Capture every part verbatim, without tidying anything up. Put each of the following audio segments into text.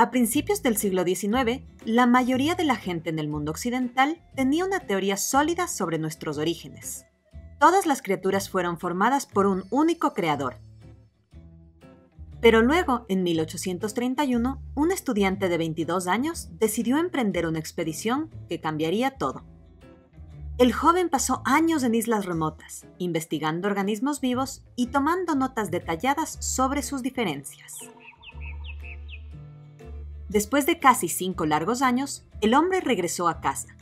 A principios del siglo diecinueve, la mayoría de la gente en el mundo occidental tenía una teoría sólida sobre nuestros orígenes. Todas las criaturas fueron formadas por un único creador. Pero luego, en mil ochocientos treinta y uno, un estudiante de veintidós años decidió emprender una expedición que cambiaría todo. El joven pasó años en islas remotas, investigando organismos vivos y tomando notas detalladas sobre sus diferencias. Después de casi cinco largos años, el hombre regresó a casa,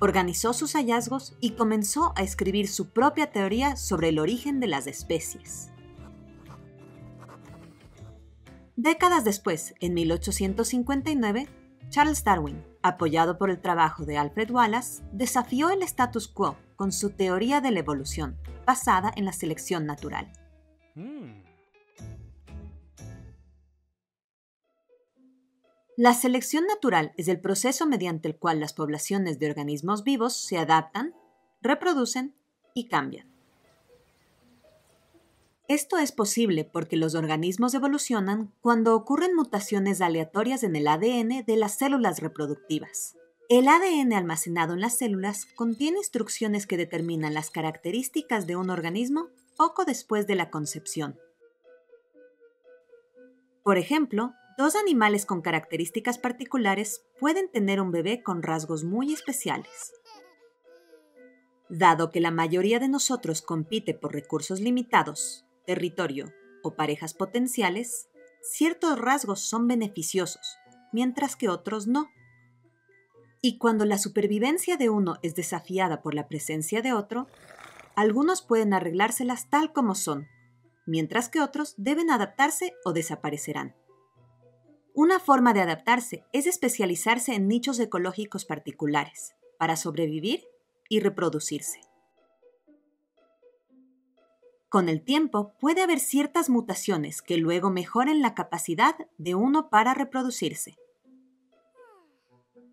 organizó sus hallazgos y comenzó a escribir su propia teoría sobre el origen de las especies. Décadas después, en mil ochocientos cincuenta y nueve, Charles Darwin, apoyado por el trabajo de Alfred Wallace, desafió el status quo con su teoría de la evolución, basada en la selección natural. Mm. La selección natural es el proceso mediante el cual las poblaciones de organismos vivos se adaptan, reproducen y cambian. Esto es posible porque los organismos evolucionan cuando ocurren mutaciones aleatorias en el A D N de las células reproductivas. El A D N almacenado en las células contiene instrucciones que determinan las características de un organismo poco después de la concepción. Por ejemplo, dos animales con características particulares pueden tener un bebé con rasgos muy especiales. Dado que la mayoría de nosotros compite por recursos limitados, territorio o parejas potenciales, ciertos rasgos son beneficiosos, mientras que otros no. Y cuando la supervivencia de uno es desafiada por la presencia de otro, algunos pueden arreglárselas tal como son, mientras que otros deben adaptarse o desaparecerán. Una forma de adaptarse es especializarse en nichos ecológicos particulares para sobrevivir y reproducirse. Con el tiempo puede haber ciertas mutaciones que luego mejoren la capacidad de uno para reproducirse.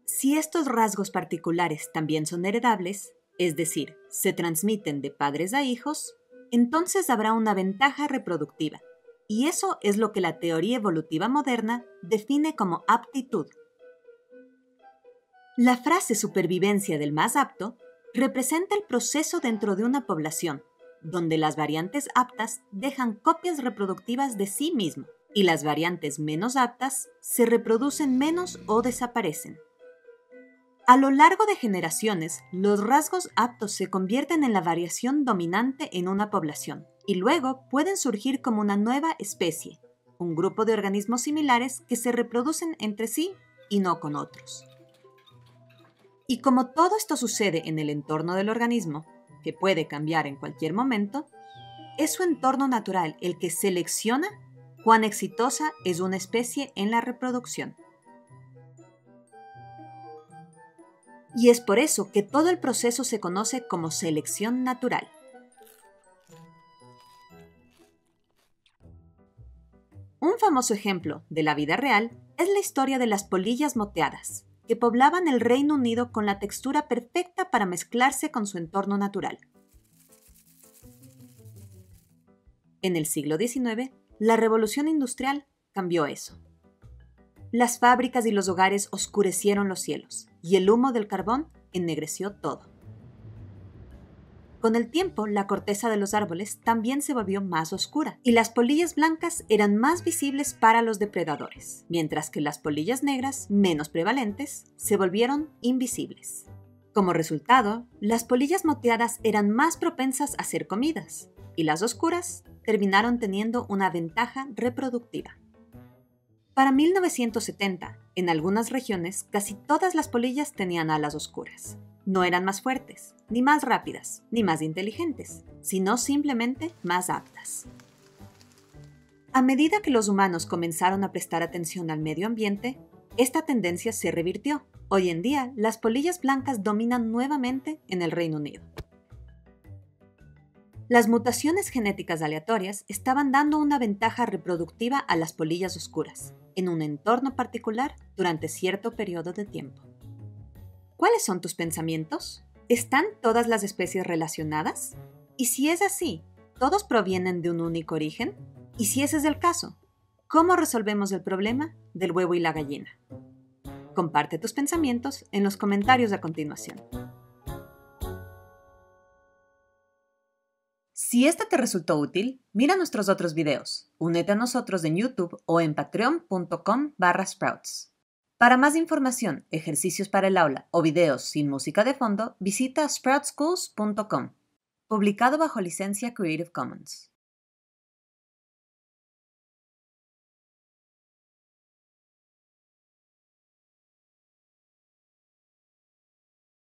Si estos rasgos particulares también son heredables, es decir, se transmiten de padres a hijos, entonces habrá una ventaja reproductiva. Y eso es lo que la teoría evolutiva moderna define como aptitud. La frase supervivencia del más apto representa el proceso dentro de una población, donde las variantes aptas dejan copias reproductivas de sí mismo y las variantes menos aptas se reproducen menos o desaparecen. A lo largo de generaciones, los rasgos aptos se convierten en la variación dominante en una población. Y luego pueden surgir como una nueva especie, un grupo de organismos similares que se reproducen entre sí y no con otros. Y como todo esto sucede en el entorno del organismo, que puede cambiar en cualquier momento, es su entorno natural el que selecciona cuán exitosa es una especie en la reproducción. Y es por eso que todo el proceso se conoce como selección natural. Un famoso ejemplo de la vida real es la historia de las polillas moteadas, que poblaban el Reino Unido con la textura perfecta para mezclarse con su entorno natural. En el siglo diecinueve, la revolución industrial cambió eso. Las fábricas y los hogares oscurecieron los cielos, y el humo del carbón ennegreció todo. Con el tiempo, la corteza de los árboles también se volvió más oscura y las polillas blancas eran más visibles para los depredadores, mientras que las polillas negras, menos prevalentes, se volvieron invisibles. Como resultado, las polillas moteadas eran más propensas a ser comidas y las oscuras terminaron teniendo una ventaja reproductiva. Para mil novecientos setenta, en algunas regiones, casi todas las polillas tenían alas oscuras. No eran más fuertes, ni más rápidas, ni más inteligentes, sino simplemente más aptas. A medida que los humanos comenzaron a prestar atención al medio ambiente, esta tendencia se revirtió. Hoy en día, las polillas blancas dominan nuevamente en el Reino Unido. Las mutaciones genéticas aleatorias estaban dando una ventaja reproductiva a las polillas oscuras, en un entorno particular durante cierto periodo de tiempo. ¿Cuáles son tus pensamientos? ¿Están todas las especies relacionadas? Y si es así, ¿todos provienen de un único origen? Y si ese es el caso, ¿cómo resolvemos el problema? del huevo y la gallina. Comparte tus pensamientos en los comentarios a continuación. Si este te resultó útil, mira nuestros otros videos, únete a nosotros en YouTube o en patreon punto com barra sprouts. Para más información, ejercicios para el aula o videos sin música de fondo, visita sproutsschools punto com. Publicado bajo licencia Creative Commons.